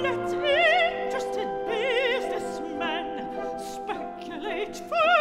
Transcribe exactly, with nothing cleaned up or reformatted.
Let interested businessmen speculate for